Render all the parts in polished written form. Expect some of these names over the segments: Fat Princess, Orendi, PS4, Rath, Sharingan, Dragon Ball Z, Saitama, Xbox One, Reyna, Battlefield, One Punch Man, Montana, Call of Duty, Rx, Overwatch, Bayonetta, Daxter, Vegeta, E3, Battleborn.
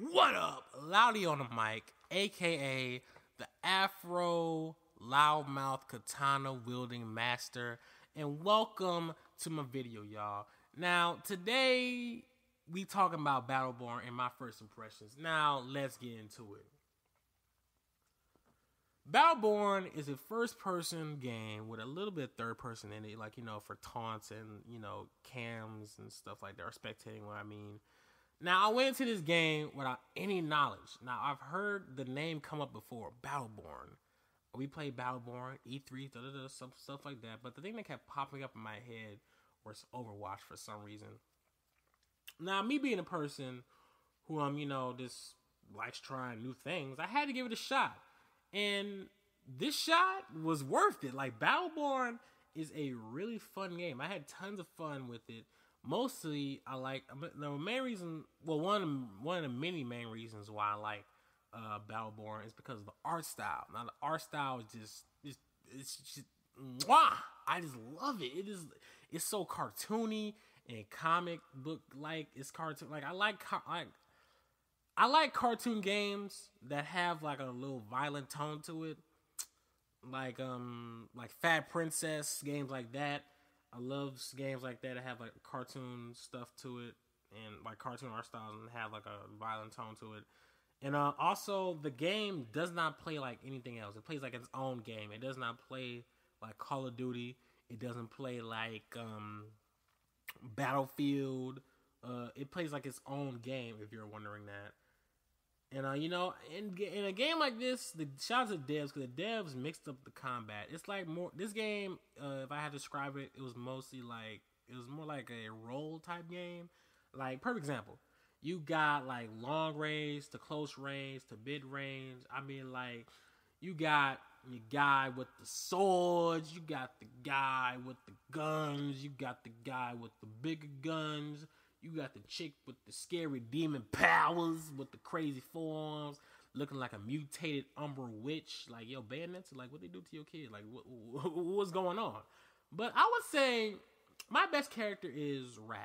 What up? Loudy on the mic, a.k.a. the Afro Loudmouth Katana-wielding master. And welcome to my video, y'all. Now, today, we talking about Battleborn and my first impressions. Now, let's get into it. Battleborn is a first-person game with a little bit of third-person in it, like, you know, for taunts and, you know, cams and stuff like that, or spectating, what I mean. Now, I went into this game without any knowledge. Now, I've heard the name come up before, Battleborn. We played Battleborn, E3, some stuff like that, but the thing that kept popping up in my head was Overwatch for some reason. Now, me being a person who, you know, just likes trying new things, I had to give it a shot. And this shot was worth it. Like, Battleborn is a really fun game. I had tons of fun with it. Mostly, I like, the main reason, well, one of the many main reasons why I like Battleborn is because of the art style. Now, the art style is just, it's just, mwah! I just love it. It is, it's so cartoony and comic book like. It's cartoon, like, I like cartoon games that have like a little violent tone to it, like Fat Princess, games like that. I love games like that have like cartoon stuff to it, and like cartoon art styles and have like a violent tone to it. And also, the game does not play like anything else. It plays like its own game. It does not play like Call of Duty. It doesn't play like Battlefield. It plays like its own game, if you're wondering that. And, you know, in a game like this, the shout out to devs, because the devs mixed up the combat. It's like more, this game, if I had to describe it, it was mostly like, it was more like a role type game. Like, perfect example, you got like long range to close range to mid range. I mean, like, you got the guy with the swords, you got the guy with the guns, you got the guy with the bigger guns. You got the chick with the scary demon powers, with the crazy forearms, looking like a mutated Umber Witch. Like, yo, Bayonetta, like, what they do to your kid? Like, what's going on? But I would say my best character is Rath.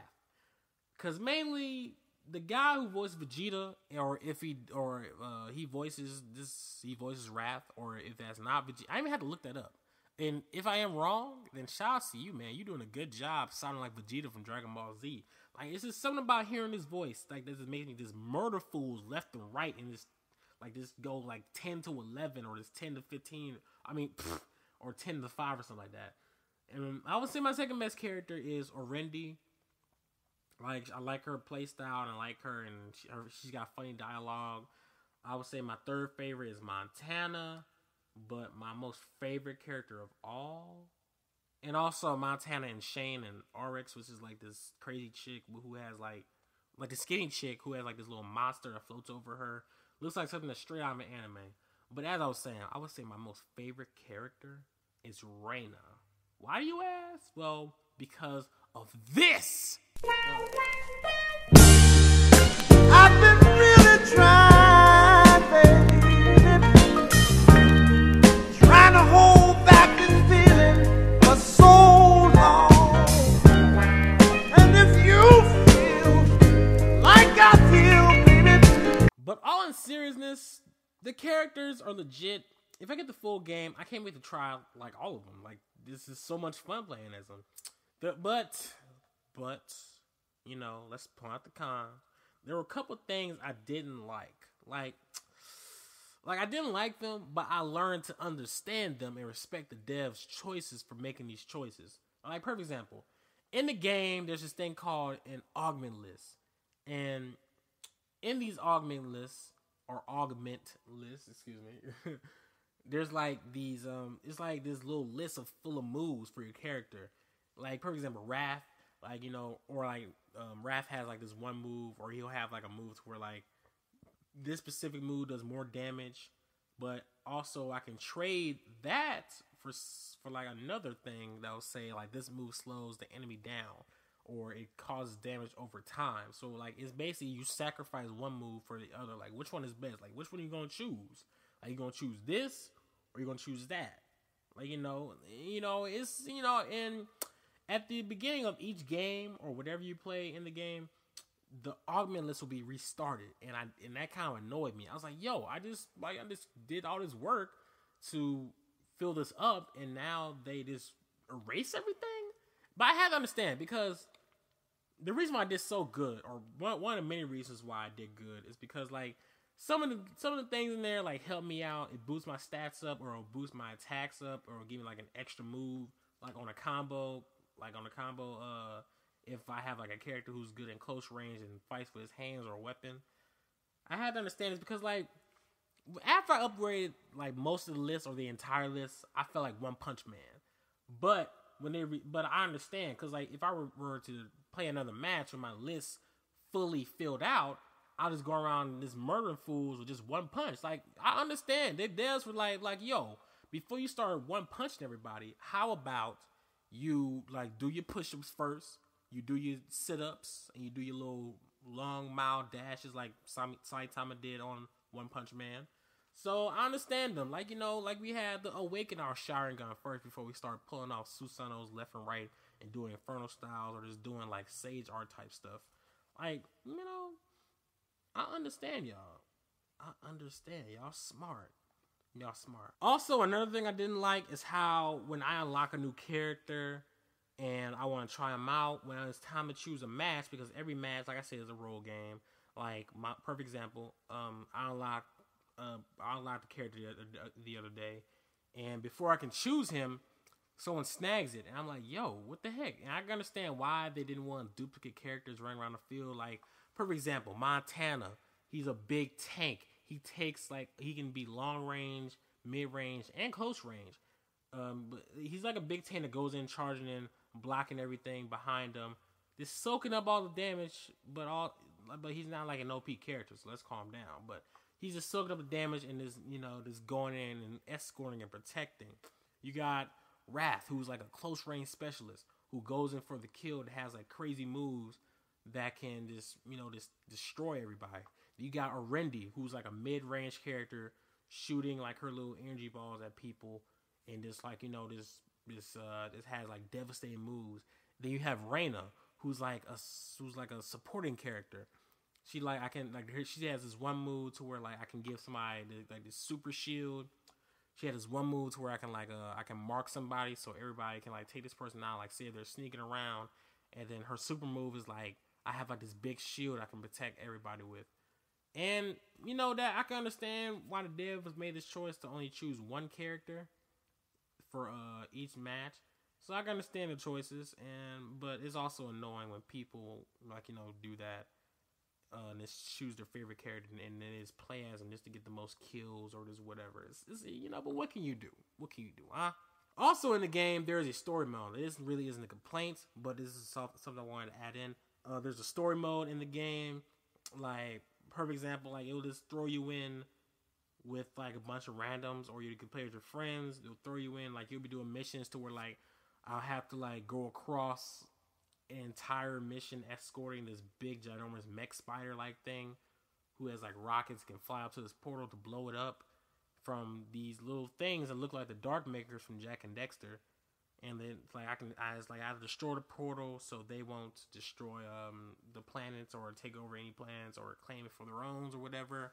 Because mainly, the guy who voiced Vegeta, or if he, or he voices this, he voices Rath, or if that's not Vegeta, I even had to look that up. And if I am wrong, then shout out to you, man. You're doing a good job sounding like Vegeta from Dragon Ball Z. Like, it's just something about hearing his voice. Like, this is making me just murder fools left and right. And just, like, just go, like, 10 to 11 or just 10 to 15. I mean, or 10 to 5 or something like that. And I would say my second best character is Orendi. Like, I like her playstyle and I like her. And she's got funny dialogue. I would say my third favorite is Montana. But my most favorite character of all, and also Montana and Shane and Rx, which is like this crazy chick who has like the skinny chick who has like this little monster that floats over her. Looks like something that's straight out of an anime. But as I was saying, I would say my most favorite character is Reyna. Why do you ask? Well, because of this. I've been really trying. Seriousness, the characters are legit. If I get the full game, I can't wait to try like all of them. Like, this is so much fun playing as them. But you know, let's point out the con. There were a couple things I didn't like I didn't like them, but I learned to understand them and respect the devs' choices for making these choices. Like, perfect example, in the game, there's this thing called an augment list, and in these augment lists, excuse me, there's like these, it's like this little list of full of moves for your character. Like, for example, Rath, like, you know, or like, Rath has like this one move, or he'll have like a move where like, this specific move does more damage, but also I can trade that for like another thing that'll say like, this move slows the enemy down, or it causes damage over time. So, like, it's basically you sacrifice one move for the other. Like, which one is best? Like, which one are you going to choose? Like, you going to choose this, or you going to choose that? Like, you know, it's, you know, and at the beginning of each game, or whatever you play in the game, the augment list will be restarted, and that kind of annoyed me. I was like, yo, I just did all this work to fill this up, and now they just erase everything. But I had to understand, because the reason why I did so good, or one of the many reasons why I did good, is because like some of the things in there like help me out. It boosts my stats up, or it'll boost my attacks up, or it'll give me like an extra move, like on a combo, if I have like a character who's good in close range and fights with his hands or a weapon. I had to understand this because like after I upgraded like most of the list or the entire list, I felt like One Punch Man. But I understand, because like if I were to play another match with my list fully filled out, I'll just go around and just murdering fools with just one punch. Like I understand. They devs were like yo, before you start one punching everybody, how about you like do your push-ups first, you do your sit-ups, and you do your little long mile dashes like Saitama did on One Punch Man. So I understand them. Like, you know, like we had to awaken our Sharingan first before we start pulling off Susanos left and right and doing infernal styles or just doing like sage art type stuff. Like, you know, I understand y'all. I understand. Y'all smart. Y'all smart. Also, another thing I didn't like is how when I unlock a new character and I want to try them out, when it's time to choose a match, because every match, like I said, is a role game. Like, my perfect example, I unlocked the character the other day, and before I can choose him, someone snags it, and I'm like, yo, what the heck? And I can understand why they didn't want duplicate characters running around the field. Like, perfect example, Montana, he's a big tank. He takes, like, he can be long range, mid range, and close range. But he's like a big tank that goes in, charging in, blocking everything behind him, just soaking up all the damage, but he's not like an OP character, so let's calm down. But he's just soaking up the damage and just, you know, just going in and escorting and protecting. You got Rath, who's like a close range specialist who goes in for the kill, that has like crazy moves that can just, you know, just destroy everybody. You got Orendi, who's like a mid range character, shooting like her little energy balls at people, and just like, you know, this has like devastating moves. Then you have Reyna, who's like a supporting character. She like she has this one move to where like I can give somebody like this super shield. She had this one move to where I can mark somebody, so everybody can like take this person out. Like, say if they're sneaking around, and then her super move is like I have like this big shield I can protect everybody with. And you know that I can understand why the devs made this choice to only choose one character for each match. So I can understand the choices, but it's also annoying when people, like, you know, do that and just choose their favorite character and then just play as them just to get the most kills or just whatever. It's you know, but what can you do? What can you do, huh? Also in the game, there is a story mode. This really isn't a complaint, but this is something I wanted to add in. There's a story mode in the game. Like, perfect example, like, it'll just throw you in with like a bunch of randoms, or you can play with your friends. They'll throw you in, like, you'll be doing missions to where like I'll have to like go across an entire mission escorting this big ginormous mech spider like thing who has like rockets, can fly up to this portal to blow it up from these little things that look like the Dark Makers from Jack and Daxter. And then like I destroy the portal so they won't destroy the planets or take over any planets or claim it for their own or whatever.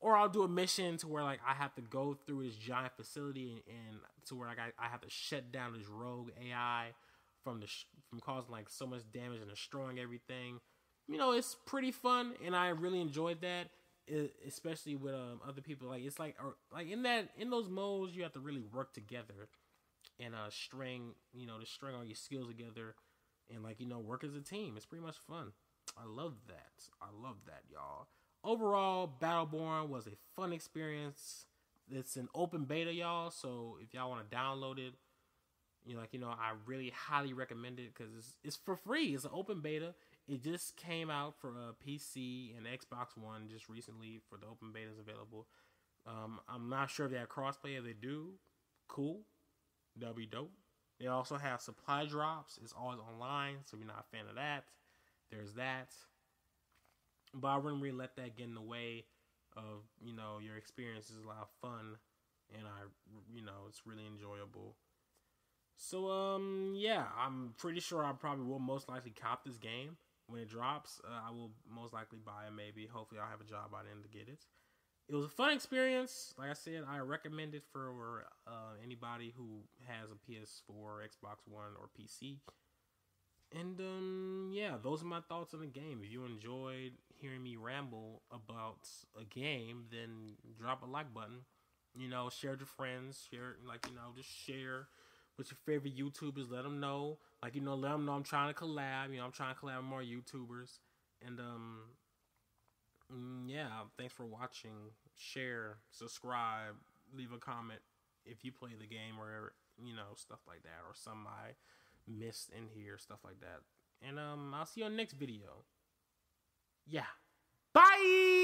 Or I'll do a mission to where like I have to go through this giant facility and to where like I have to shut down this rogue AI from causing like so much damage and destroying everything. You know, it's pretty fun, and I really enjoyed that, especially with other people. Like, it's like, or like in those modes, you have to really work together and string all your skills together and, like, you know, work as a team. It's pretty much fun. I love that, y'all. Overall, Battleborn was a fun experience. It's an open beta, y'all, so if y'all want to download it, you know, like, you know, I really highly recommend it because it's for free. It's an open beta. It just came out for a PC and Xbox One just recently. For the open beta is available. I'm not sure if they have crossplay. If they do, cool, that'll be dope. They also have supply drops. It's always online, so if you're not a fan of that, there's that. But I wouldn't really let that get in the way of, you know, your experience is a lot of fun, and I, you know, it's really enjoyable. So, yeah, I'm pretty sure I probably will most likely cop this game. When it drops, I will most likely buy it, maybe. Hopefully, I'll have a job by then to get it. It was a fun experience. Like I said, I recommend it for anybody who has a PS4, Xbox One, or PC. And, yeah, those are my thoughts on the game. If you enjoyed hearing me ramble about a game, then drop a like button. You know, share it with friends. Share it, like, you know, just share with your favorite YouTubers. Let them know. Like, you know, let them know I'm trying to collab. You know, I'm trying to collab with more YouTubers. And, yeah, thanks for watching. Share, subscribe, leave a comment if you play the game or, you know, stuff like that. Or some I missed in here, stuff like that. And, I'll see you on the next video. Yeah. Bye!